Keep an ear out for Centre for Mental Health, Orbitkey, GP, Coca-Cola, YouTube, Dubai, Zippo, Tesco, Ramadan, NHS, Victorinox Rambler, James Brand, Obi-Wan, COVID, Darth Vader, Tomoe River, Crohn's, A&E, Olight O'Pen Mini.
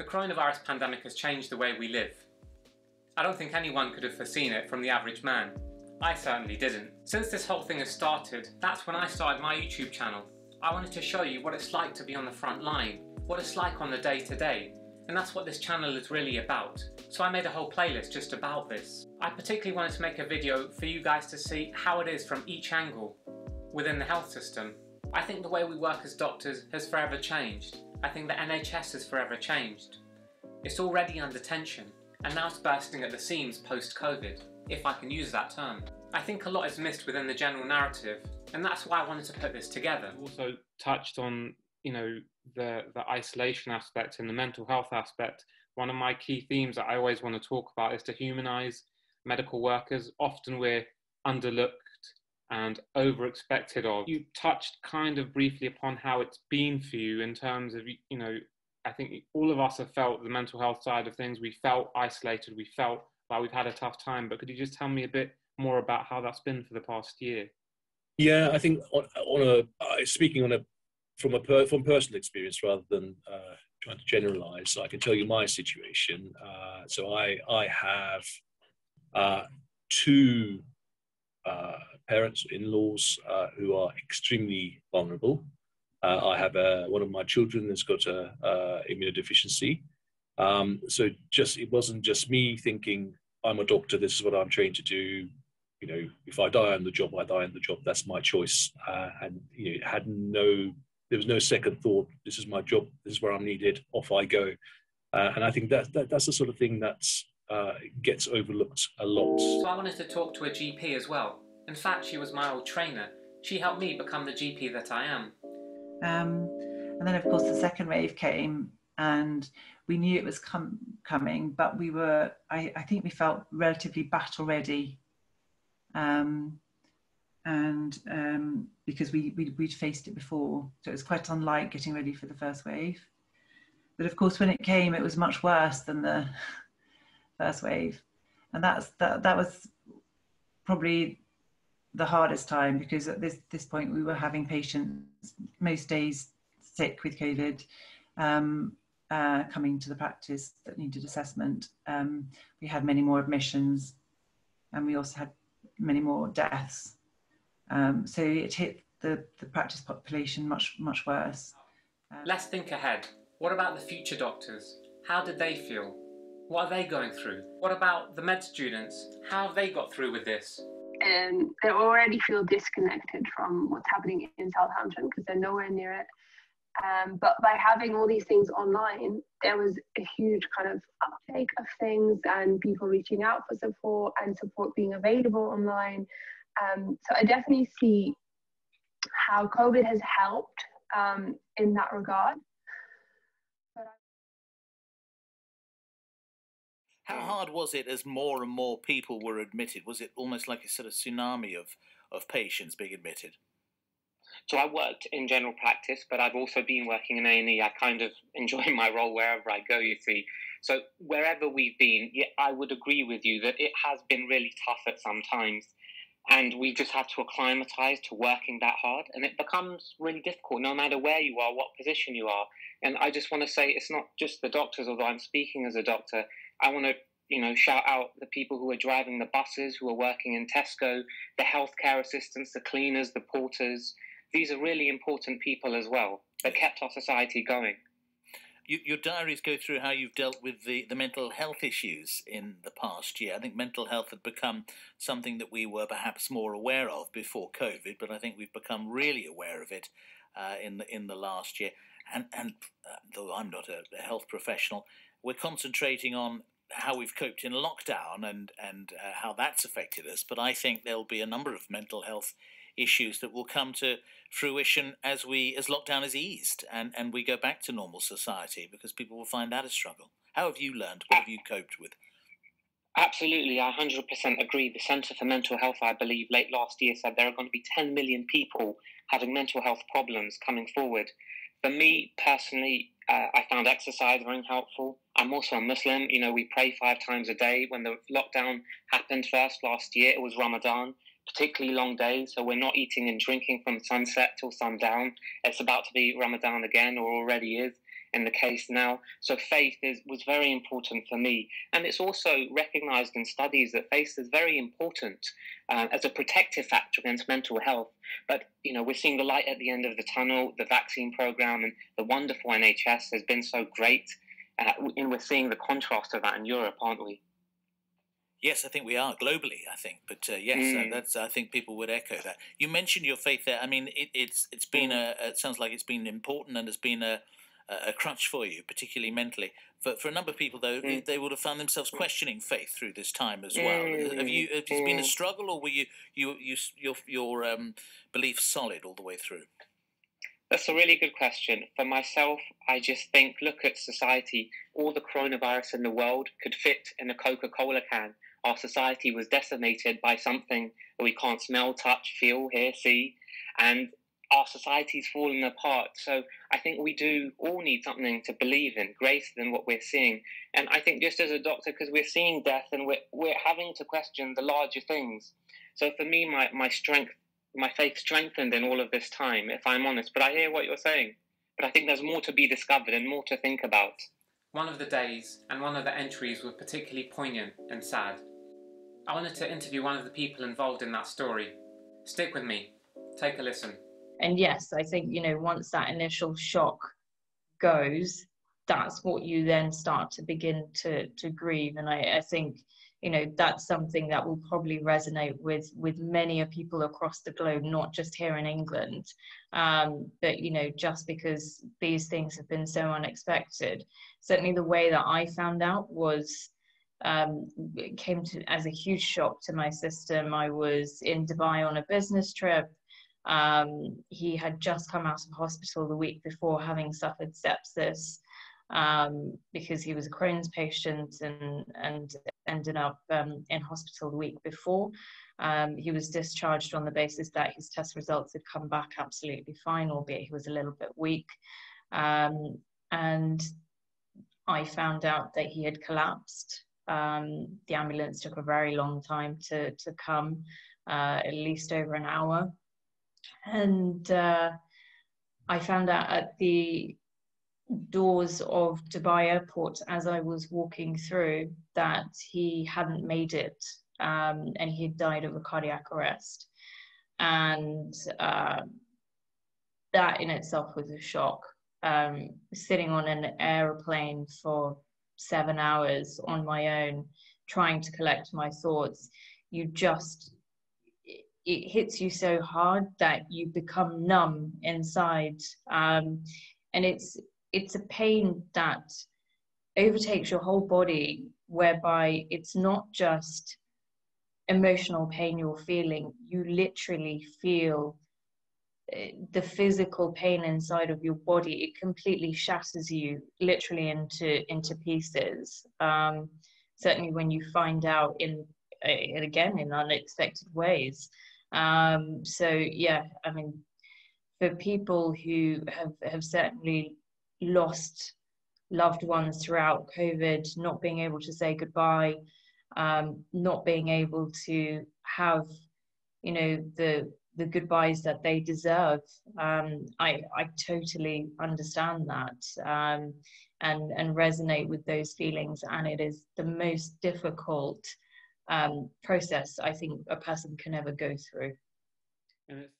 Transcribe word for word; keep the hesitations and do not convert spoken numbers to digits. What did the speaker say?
The coronavirus pandemic has changed the way we live. I don't think anyone could have foreseen it from the average man. I certainly didn't. Since this whole thing has started, that's when I started my YouTube channel. I wanted to show you what it's like to be on the front line, what it's like on the day to day, and that's what this channel is really about. So I made a whole playlist just about this. I particularly wanted to make a video for you guys to see how it is from each angle within the health system. I think the way we work as doctors has forever changed. I think the N H S has forever changed. It's already under tension, and now it's bursting at the seams post-COVID, if I can use that term. I think a lot is missed within the general narrative, and that's why I wanted to put this together. Also touched on, you know, the, the isolation aspect and the mental health aspect. One of my key themes that I always want to talk about is to humanise medical workers. Often we're underlooked and over-expected of. You touched kind of briefly upon how it's been for you in terms of, you know, I think all of us have felt the mental health side of things. We felt isolated, we felt like we've had a tough time, but could you just tell me a bit more about how that's been for the past year? Yeah, I think on, on a, uh, speaking on a, from a per, from personal experience rather than uh, trying to generalise, so I can tell you my situation. Uh, so I, I have uh, two uh, parents, in-laws, uh, who are extremely vulnerable. Uh, I have a, one of my children that's got a, a immunodeficiency. Um, so just, it wasn't just me thinking, I'm a doctor, this is what I'm trained to do. You know, if I die on the job, I die on the job, that's my choice. Uh, and you know, it had no, there was no second thought. This is my job, this is where I'm needed, off I go. Uh, and I think that, that that's the sort of thing that uh, gets overlooked a lot. So I wanted to talk to a G P as well. In fact, she was my old trainer. She helped me become the G P that I am. Um, and then, of course, the second wave came, and we knew it was com coming, but we were, I, I think we felt relatively battle ready. Um, and um, because we, we, we'd faced it before, so it was quite unlike getting ready for the first wave. But of course, when it came, it was much worse than the first wave. And that's, that, that was probably the hardest time, because at this this point we were having patients most days sick with COVID, um, uh, coming to the practice that needed assessment. Um, we had many more admissions, and we also had many more deaths. Um, so it hit the, the practice population much, much worse. Um, Let's think ahead. What about the future doctors? How did they feel? What are they going through? What about the med students? How have they got through with this? And they already feel disconnected from what's happening in Southampton because they're nowhere near it. Um, but by having all these things online, there was a huge kind of uptake of things and people reaching out for support and support being available online. Um, so I definitely see how COVID has helped um, in that regard. How hard was it as more and more people were admitted? Was it almost like a sort of tsunami of, of patients being admitted? So I worked in general practice, but I've also been working in A and E. I kind of enjoy my role wherever I go, you see. So wherever we've been, yeah, I would agree with you that it has been really tough at some times. And we just have to acclimatise to working that hard. And it becomes really difficult, no matter where you are, what position you are. And I just want to say it's not just the doctors, although I'm speaking as a doctor. I want to, you know, shout out the people who are driving the buses, who are working in Tesco, the healthcare assistants, the cleaners, the porters. These are really important people as well that kept our society going. You, your diaries go through how you've dealt with the, the mental health issues in the past year. I think mental health had become something that we were perhaps more aware of before COVID, but I think we've become really aware of it uh, in, the, in the last year. And, and uh, though I'm not a, a health professional, we're concentrating on how we've coped in lockdown and, and uh, how that's affected us. But I think there'll be a number of mental health issues that will come to fruition as we as lockdown is eased and, and we go back to normal society, because people will find that a struggle. How have you learned? What have you coped with? Absolutely, I one hundred percent agree. The Centre for Mental Health, I believe, late last year said there are going to be ten million people having mental health problems coming forward. For me, personally, uh, I found exercise very helpful. I'm also a Muslim. You know, we pray five times a day. When the lockdown happened first last year, it was Ramadan, particularly long days. So we're not eating and drinking from sunset till sundown. It's about to be Ramadan again, or already is. in the case now. So faith is, was very important for me. And it's also recognised in studies that faith is very important uh, as a protective factor against mental health. But, you know, we're seeing the light at the end of the tunnel. The vaccine programme and the wonderful N H S has been so great. Uh, and we're seeing the contrast of that in Europe, aren't we? Yes, I think we are globally, I think. But uh, yes, mm. uh, that's, I think people would echo that. You mentioned your faith there. I mean, it, it's it's been a, it sounds like it's been important and it's been a, a crutch for you, particularly mentally. But for a number of people, though, mm. they would have found themselves questioning faith through this time as well. Mm. Have you, has it been a struggle, or were you, you, you your, your um, beliefs solid all the way through? That's a really good question. For myself, I just think, look at society. All the coronavirus in the world could fit in a Coca-Cola can. Our society was decimated by something that we can't smell, touch, feel, hear, see. And our society's falling apart. So I think we do all need something to believe in, greater than what we're seeing. And I think just as a doctor, because we're seeing death and we're, we're having to question the larger things. So for me, my, my strength, my faith strengthened in all of this time, if I'm honest. But I hear what you're saying. But I think there's more to be discovered and more to think about. One of the days and one of the entries were particularly poignant and sad. I wanted to interview one of the people involved in that story. Stick with me. Take a listen. And yes, I think, you know, once that initial shock goes, that's what you then start to begin to, to grieve. And I, I think, you know, that's something that will probably resonate with, with many of people across the globe, not just here in England. Um, but, you know, just because these things have been so unexpected, certainly the way that I found out was, um, it came to, as a huge shock to my system. I was in Dubai on a business trip. Um, he had just come out of hospital the week before, having suffered sepsis, um, because he was a Crohn's patient and, and ended up um, in hospital the week before. Um, he was discharged on the basis that his test results had come back absolutely fine, albeit he was a little bit weak. Um, and I found out that he had collapsed. Um, the ambulance took a very long time to, to come, uh, at least over an hour. And uh, I found out at the doors of Dubai airport, as I was walking through, that he hadn't made it, um, and he had died of a cardiac arrest. And uh, that in itself was a shock. Um, sitting on an airplane for seven hours on my own, trying to collect my thoughts, you just... it hits you so hard that you become numb inside. Um, and it's it's a pain that overtakes your whole body, whereby it's not just emotional pain you're feeling. You literally feel the physical pain inside of your body. It completely shatters you, literally into, into pieces. Um, certainly when you find out in, uh, again, in unexpected ways. Um, so yeah, I mean, for people who have, have certainly lost loved ones throughout COVID, not being able to say goodbye, um, not being able to have, you know, the, the goodbyes that they deserve. Um, I, I totally understand that, um, and, and resonate with those feelings. And it is the most difficult Um, process I think a person can ever go through. And it's